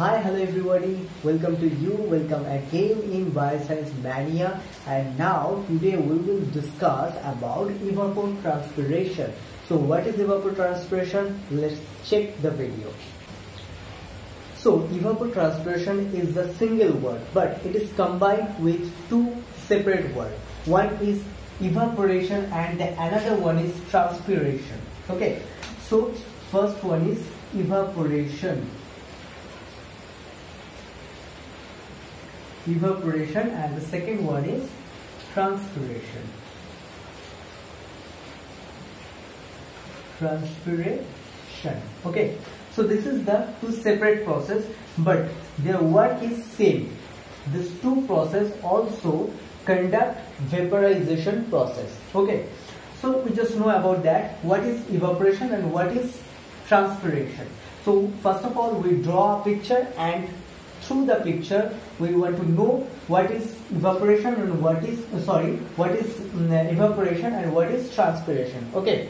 Hi, hello everybody, welcome to you, welcome again in BIO-SCIENCE Mania. And now today we will discuss about evapotranspiration. So what is evapotranspiration? Let's check the video. So evapotranspiration is a single word, but it is combined with two separate words. One is evaporation and the another one is transpiration. Okay, so first one is evaporation. Evaporation, and the second one is transpiration. Transpiration. Okay, so this is the two separate process, but their work is same. These two process also conduct vaporization process. Okay, so we just know about that. What is evaporation and what is transpiration? So first of all, we draw a picture, and through the picture we want to know what is evaporation and what is evaporation and what is transpiration. Okay,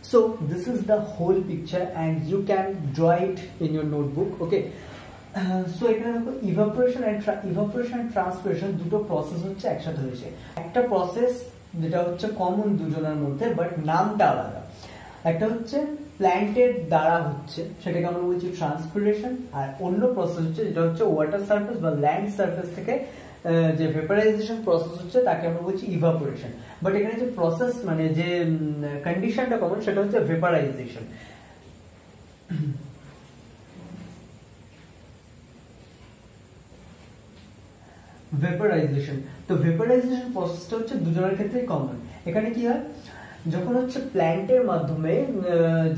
so this is the whole picture and you can draw it in your notebook. Okay, so evaporation and transpiration দুটো process হচ্ছে একসাথে হয়েছে, একটা process যেটা হচ্ছে common দুজনের মধ্যে, but নামটা আলাদা। একটা হচ্ছে প্ল্যান্টের দ্বারা হচ্ছে, সেটাকে আমরা বলছি ট্রান্সপিরেশন, আর অন্য প্রসেস হচ্ছে যেটা হচ্ছে ওয়াটার সারফেস বা ল্যান্ড সারফেস থেকে যে ভেপারাইজেশন প্রসেস হচ্ছে তাকে আমরা বলছি ইভাপোরেশন। বাট এখানে যে প্রসেস মানে যে কন্ডিশনটা কমন সেটা হচ্ছে ভেপারাইজেশন। ভেপারাইজেশন তো ভেপারাইজেশন প্রসেসটা হচ্ছে দুজনের ক্ষেত্রেই কমন। এখানে কি হয়, যখন হচ্ছে প্ল্যান্টের মাধ্যমে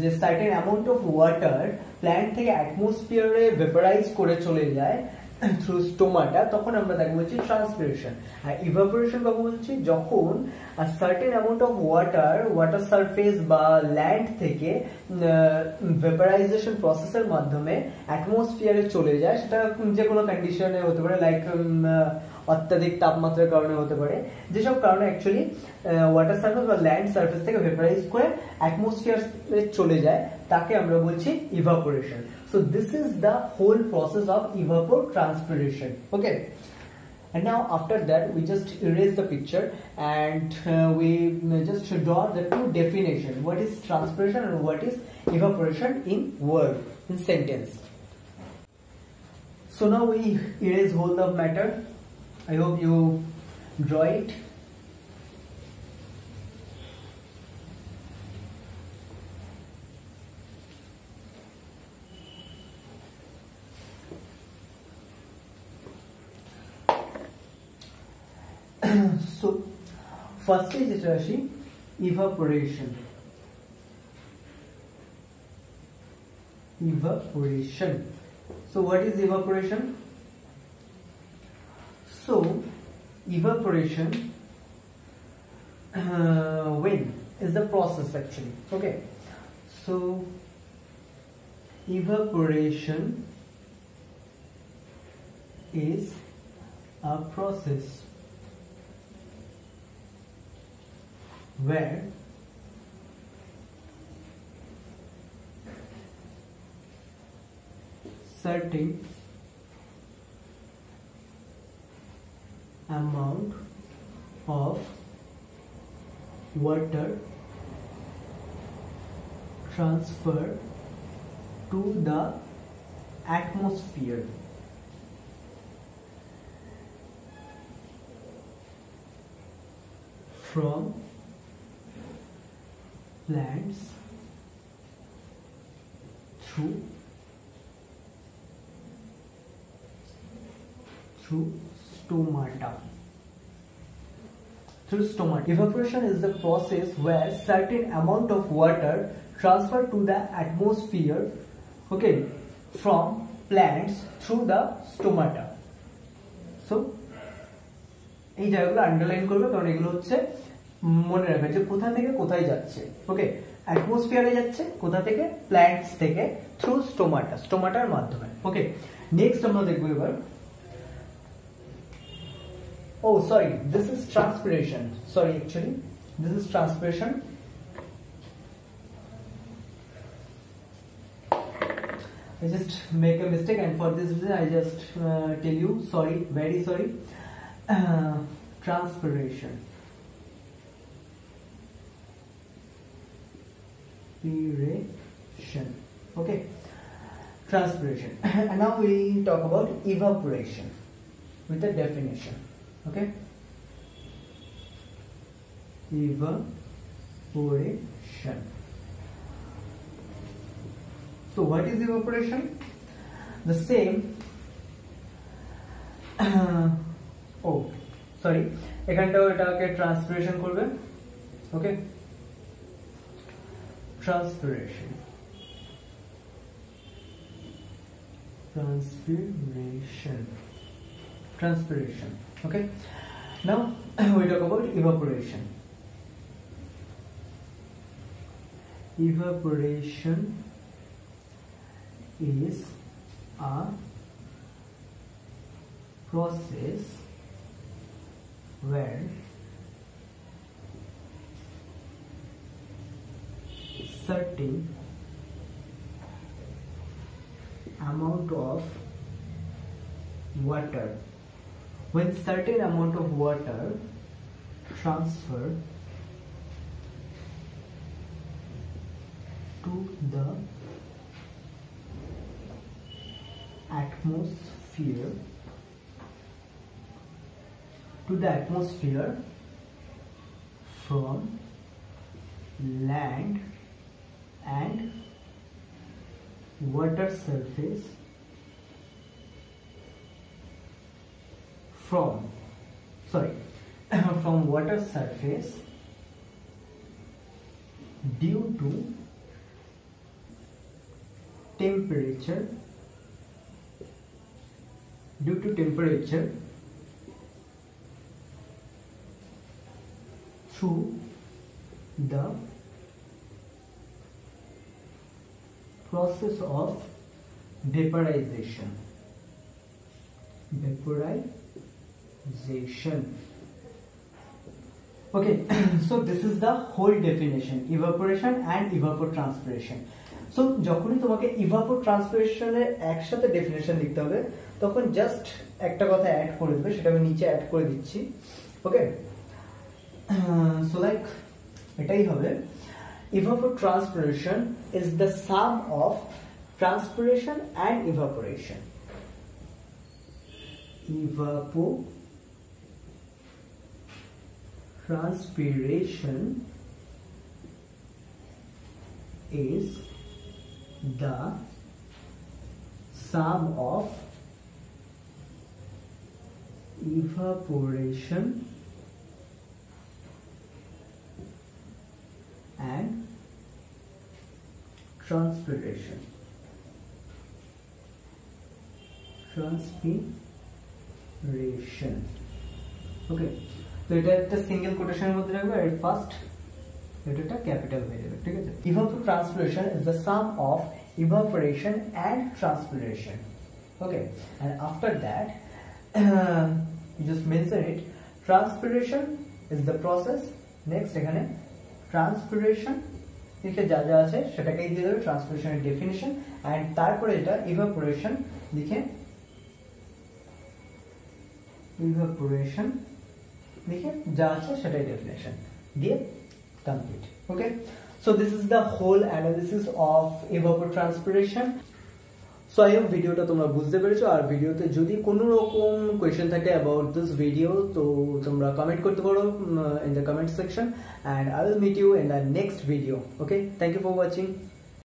যে certain amount of water plant থেকে অ্যাটমসফিয়ারে ভেপারাইজ করে চলে যায়, through stomata, তখন আমরা তাকে বলছি transpiration। আর evaporation কাকে বলছি? যখন a certain amount of water surface বা land থেকে vaporization process এর মাধ্যমে atmosphere-এ চলে যায়, সেটা যে কোনো condition-এ হতে পারে, like অত্যাধিক তাপমাত্রার কারণে হতে পারে, যেসব কারণে actually water surface বা land surface থেকে vaporize করে atmosphere-এ চলে যায়, তাকে আমরা বলছি evaporation। So this is the whole process of evapotranspiration, okay? And now after that we just erase the picture and we just draw the two definition, what is transpiration and what is evaporation in word, in sentence. So now we erase whole of matter. I hope you draw it. So, first is evaporation. So, what is evaporation? So, evaporation when is the process actually, okay? So, evaporation is a process where certain amount of water transferred to the atmosphere from plants through stomata. Through stomata. Evaporation is the process where certain amount of water transferred to the atmosphere, okay, from plants through the stomata. So, এই জায়গাগুলো underline করবে কারণ এগুলো হচ্ছে মনে রাখবে যে কোথা থেকে কোথায় যাচ্ছে, ওকে? অ্যাটমসফিয়ারে যাচ্ছে, কোথা থেকে? প্ল্যান্টস থেকে, থ্রু স্টোমাটা, স্টোমাটার মাধ্যমে, ওকে? নেক্সট আমরা দেখব এবার, oh sorry, this is transpiration, sorry actually this is transpiration. I just make a mistake and for this reason I just tell you sorry, very sorry. Transpiration. Okay, transpiration. And now we talk about evaporation with the definition, okay? Evaporation. So what is evaporation? The same oh sorry, ekhantao etake transpiration korbe, okay? Transpiration, okay? Now we talk about evaporation is a process where certain amount of water, when certain amount of water transferred to the atmosphere from land and water surface from water surface due to temperature due to temperature through the process of vaporization. Okay, so this is the whole definition, evaporation and evapotranspiration. So যখনই তোমাকে ইভাপোট্রান্সপিরেশনের একসাথে definition লিখতে হবে তখন just একটা কথা add করে দেবে, সেটা আমি নিচে অ্যাড করে দিচ্ছি। ওকে, সো লাইক এটাই হবে evapotranspiration is the sum of transpiration and evaporation. Evapotranspiration is the sum of evaporation and transpiration. Okay, so এটা একটা সিঙ্গেল কোটেশনের মধ্যে রাখবে, আর ফার্স্ট এটা ক্যাপিটাল হয়ে যাবে, ঠিক আছে? Evapotranspiration is the sum of evaporation and transpiration. Okay, and after that you just mention it. Transpiration is the process. Next এখানে ট্রান্সপিরেশন লিখে যা যা আছে সেটাকেই দিয়ে দেবে, ট্রান্সপিরেশনের ডেফিনিশন, এন্ড তারপরে এটা ইভাপোরেশন লিখে evaporation लिखे जा अच्छा शटाई definition दिए complete. Okay, so this is the whole analysis of evapotranspiration. So I hope video टा तुमरा बुझते पड़ेछो। और video ते जो दी कोनो रकम question थके about this video तो तुमरा comment करते पड़ो in the comment section, and I will meet you in the next video. Okay, thank you for watching.